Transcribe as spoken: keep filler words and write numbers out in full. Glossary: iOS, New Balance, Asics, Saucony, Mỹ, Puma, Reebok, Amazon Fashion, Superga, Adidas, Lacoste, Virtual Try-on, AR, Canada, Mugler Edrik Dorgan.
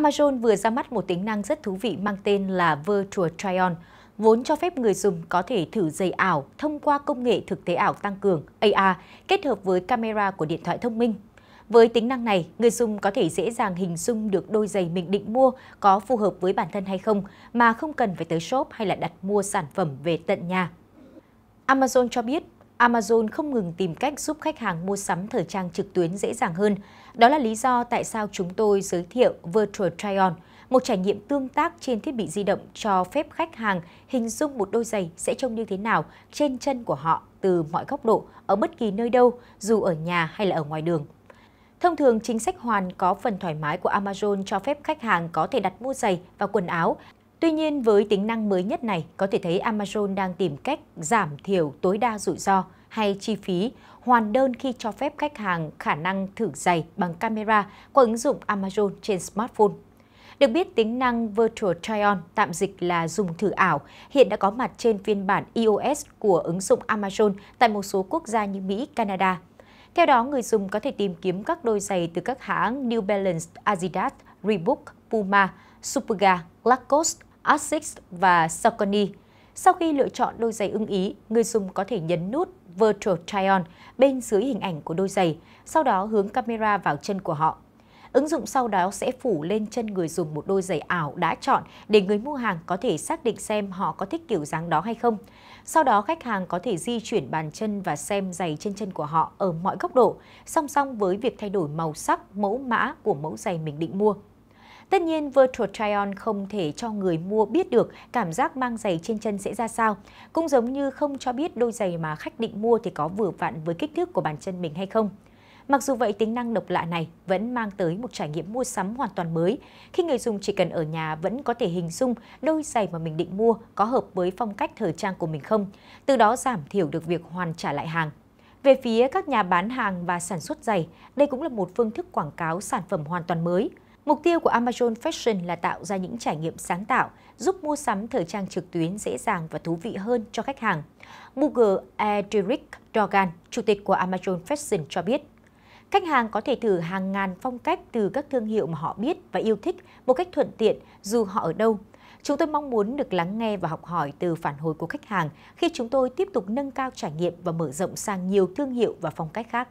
Amazon vừa ra mắt một tính năng rất thú vị mang tên là Virtual Try-on, vốn cho phép người dùng có thể thử giày ảo thông qua công nghệ thực tế ảo tăng cường A R kết hợp với camera của điện thoại thông minh. Với tính năng này, người dùng có thể dễ dàng hình dung được đôi giày mình định mua có phù hợp với bản thân hay không mà không cần phải tới shop hay là đặt mua sản phẩm về tận nhà. Amazon cho biết, Amazon không ngừng tìm cách giúp khách hàng mua sắm thời trang trực tuyến dễ dàng hơn. Đó là lý do tại sao chúng tôi giới thiệu Virtual Try-on, một trải nghiệm tương tác trên thiết bị di động cho phép khách hàng hình dung một đôi giày sẽ trông như thế nào trên chân của họ từ mọi góc độ, ở bất kỳ nơi đâu, dù ở nhà hay là ở ngoài đường. Thông thường, chính sách hoàn có phần thoải mái của Amazon cho phép khách hàng có thể đặt mua giày và quần áo. Tuy nhiên, với tính năng mới nhất này, có thể thấy Amazon đang tìm cách giảm thiểu tối đa rủi ro hay chi phí hoàn đơn khi cho phép khách hàng khả năng thử giày bằng camera qua ứng dụng Amazon trên smartphone. Được biết, tính năng Virtual Try-on, tạm dịch là dùng thử ảo, hiện đã có mặt trên phiên bản iOS của ứng dụng Amazon tại một số quốc gia như Mỹ, Canada. Theo đó, người dùng có thể tìm kiếm các đôi giày từ các hãng New Balance, Adidas, Reebok, Puma, Superga, Lacoste, Asics và Saucony. Sau khi lựa chọn đôi giày ưng ý, người dùng có thể nhấn nút Virtual Try-on bên dưới hình ảnh của đôi giày, sau đó hướng camera vào chân của họ. Ứng dụng sau đó sẽ phủ lên chân người dùng một đôi giày ảo đã chọn để người mua hàng có thể xác định xem họ có thích kiểu dáng đó hay không. Sau đó khách hàng có thể di chuyển bàn chân và xem giày trên chân của họ ở mọi góc độ, song song với việc thay đổi màu sắc, mẫu mã của mẫu giày mình định mua. Tất nhiên, Virtual Try-on không thể cho người mua biết được cảm giác mang giày trên chân sẽ ra sao, cũng giống như không cho biết đôi giày mà khách định mua thì có vừa vặn với kích thước của bàn chân mình hay không. Mặc dù vậy, tính năng độc lạ này vẫn mang tới một trải nghiệm mua sắm hoàn toàn mới, khi người dùng chỉ cần ở nhà vẫn có thể hình dung đôi giày mà mình định mua có hợp với phong cách thời trang của mình không, từ đó giảm thiểu được việc hoàn trả lại hàng. Về phía các nhà bán hàng và sản xuất giày, đây cũng là một phương thức quảng cáo sản phẩm hoàn toàn mới. Mục tiêu của Amazon Fashion là tạo ra những trải nghiệm sáng tạo, giúp mua sắm thời trang trực tuyến dễ dàng và thú vị hơn cho khách hàng. Mugler Edrik Dorgan, chủ tịch của Amazon Fashion cho biết, khách hàng có thể thử hàng ngàn phong cách từ các thương hiệu mà họ biết và yêu thích một cách thuận tiện dù họ ở đâu. Chúng tôi mong muốn được lắng nghe và học hỏi từ phản hồi của khách hàng khi chúng tôi tiếp tục nâng cao trải nghiệm và mở rộng sang nhiều thương hiệu và phong cách khác.